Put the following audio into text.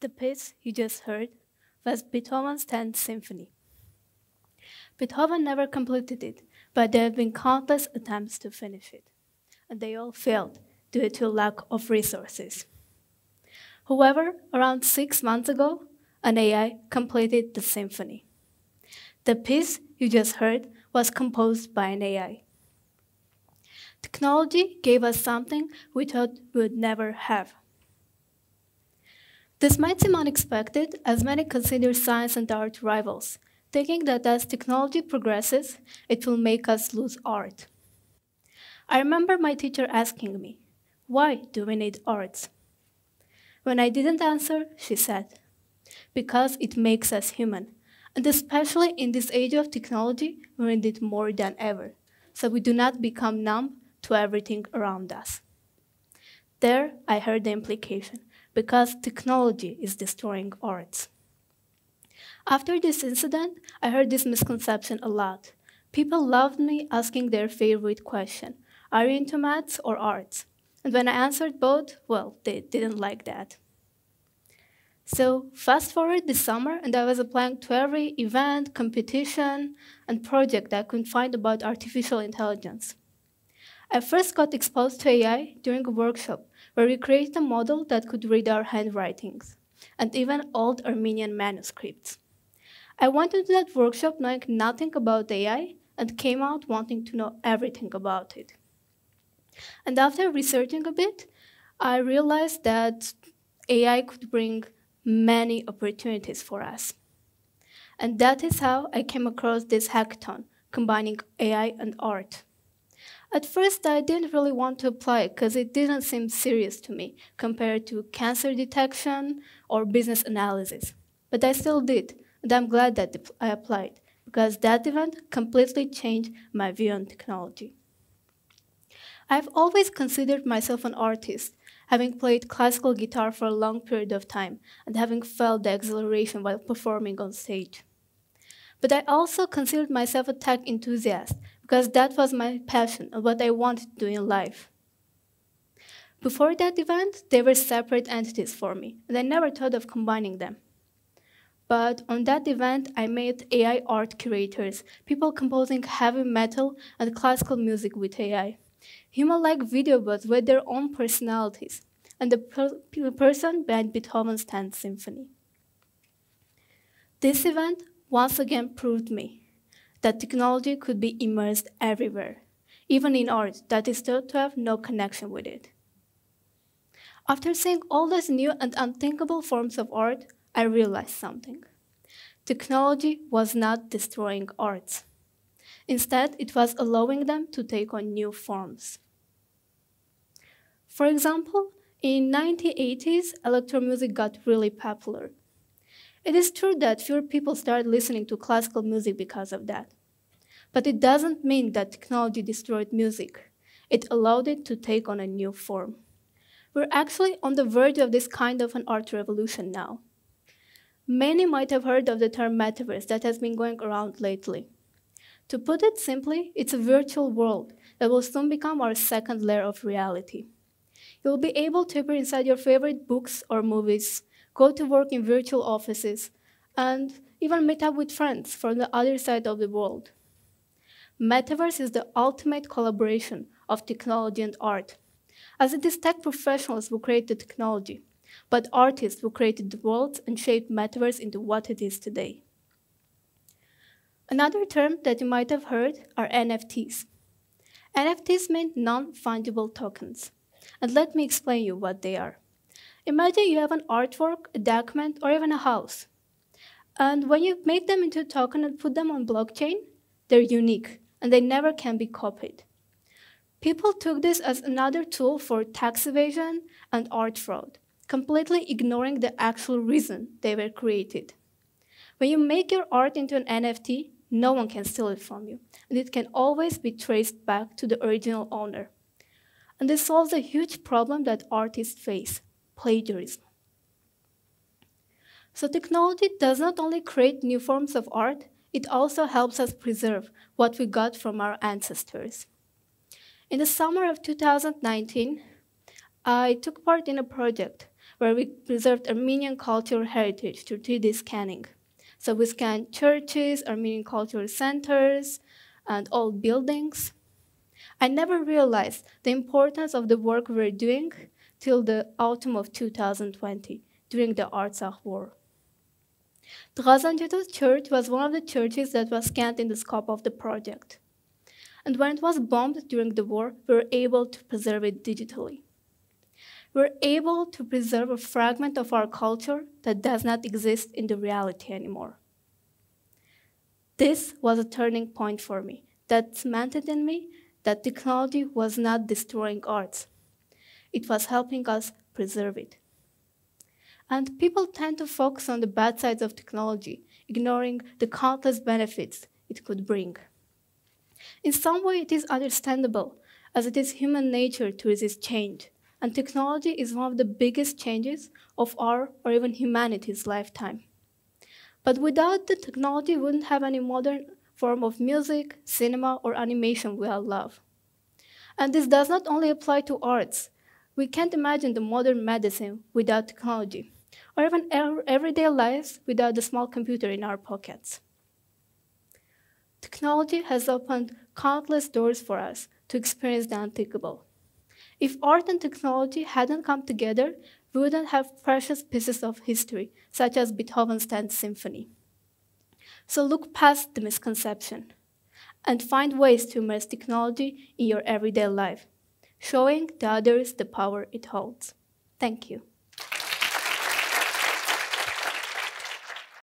The piece you just heard was Beethoven's 10th Symphony. Beethoven never completed it, but there have been countless attempts to finish it, and they all failed due to lack of resources. However, around 6 months ago, an AI completed the symphony. The piece you just heard was composed by an AI. Technology gave us something we thought we would never have. This might seem unexpected, as many consider science and art rivals, thinking that as technology progresses, it will make us lose art. I remember my teacher asking me, "Why do we need arts?" When I didn't answer, she said, "Because it makes us human, and especially in this age of technology, we need it more than ever, so we do not become numb to everything around us." There, I heard the implication, because technology is destroying arts. After this incident, I heard this misconception a lot. People loved me asking their favorite question, "Are you into maths or arts?" And when I answered both, well, they didn't like that. So fast forward this summer, and I was applying to every event, competition, and project I could find about artificial intelligence. I first got exposed to AI during a workshop where we created a model that could read our handwritings and even old Armenian manuscripts. I went into that workshop knowing nothing about AI and came out wanting to know everything about it. And after researching a bit, I realized that AI could bring many opportunities for us. And that is how I came across this hackathon, combining AI and art. At first, I didn't really want to apply because it didn't seem serious to me compared to cancer detection or business analysis. But I still did, and I'm glad that I applied, because that event completely changed my view on technology. I've always considered myself an artist, having played classical guitar for a long period of time and having felt the exhilaration while performing on stage. But I also considered myself a tech enthusiast, because that was my passion and what I wanted to do in life. Before that event, they were separate entities for me, and I never thought of combining them. But on that event, I met AI art curators, people composing heavy metal and classical music with AI. Human-like video bots with their own personalities, and the person behind Beethoven's 10th Symphony. This event once again proved me that technology could be immersed everywhere, even in art that is thought to have no connection with it. After seeing all these new and unthinkable forms of art, I realized something. Technology was not destroying arts. Instead, it was allowing them to take on new forms. For example, in the 1980s, electro music got really popular. It is true that fewer people started listening to classical music because of that. But it doesn't mean that technology destroyed music. It allowed it to take on a new form. We're actually on the verge of this kind of an art revolution now. Many might have heard of the term metaverse that has been going around lately. To put it simply, it's a virtual world that will soon become our second layer of reality. You'll be able to appear inside your favorite books or movies, go to work in virtual offices, and even meet up with friends from the other side of the world. Metaverse is the ultimate collaboration of technology and art, as it is tech professionals who create the technology, but artists who created the world and shaped metaverse into what it is today. Another term that you might have heard are NFTs. NFTs mean non-fungible tokens. And let me explain you what they are. Imagine you have an artwork, a document, or even a house. And when you make them into a token and put them on blockchain, they're unique, and they never can be copied. People took this as another tool for tax evasion and art fraud, completely ignoring the actual reason they were created. When you make your art into an NFT, no one can steal it from you, and it can always be traced back to the original owner. And this solves a huge problem that artists face, plagiarism. So technology does not only create new forms of art, it also helps us preserve what we got from our ancestors. In the summer of 2019, I took part in a project where we preserved Armenian cultural heritage through 3D scanning. So we scanned churches, Armenian cultural centers, and old buildings. I never realized the importance of the work we were doing till the autumn of 2020, during the Artsakh War. The Ghazanjato Church was one of the churches that was scanned in the scope of the project. And when it was bombed during the war, we were able to preserve it digitally. We were able to preserve a fragment of our culture that does not exist in the reality anymore. This was a turning point for me that cemented in me that technology was not destroying arts. It was helping us preserve it. And people tend to focus on the bad sides of technology, ignoring the countless benefits it could bring. In some way, it is understandable, as it is human nature to resist change, and technology is one of the biggest changes of our or even humanity's lifetime. But without the technology, we wouldn't have any modern form of music, cinema, or animation we all love. And this does not only apply to arts. We can't imagine the modern medicine without technology, or even our everyday lives without the small computer in our pockets. Technology has opened countless doors for us to experience the unthinkable. If art and technology hadn't come together, we wouldn't have precious pieces of history, such as Beethoven's 10th Symphony. So look past the misconception and find ways to immerse technology in your everyday life, showing the others the power it holds. Thank you.